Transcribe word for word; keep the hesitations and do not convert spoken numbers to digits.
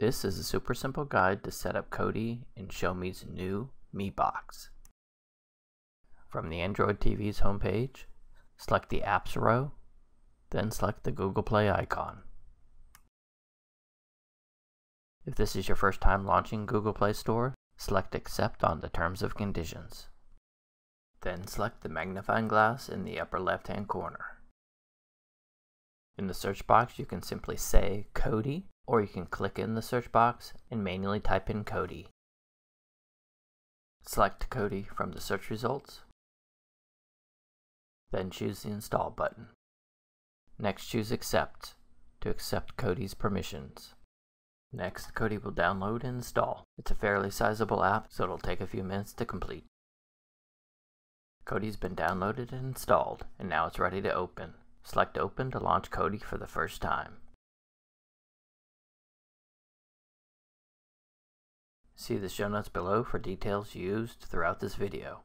This is a super simple guide to set up Kodi in Xiaomi's new Me Box. From the Android T V's homepage, select the Apps row, then select the Google Play icon. If this is your first time launching Google Play Store, select Accept on the Terms of Conditions. Then select the magnifying glass in the upper left-hand corner. In the search box, you can simply say Kodi, or you can click in the search box and manually type in Kodi. Select Kodi from the search results, then choose the Install button. Next, choose Accept to accept Kodi's permissions. Next, Kodi will download and install. It's a fairly sizable app, so it'll take a few minutes to complete. Kodi's been downloaded and installed, and now it's ready to open. Select Open to launch Kodi for the first time. See the show notes below for details used throughout this video.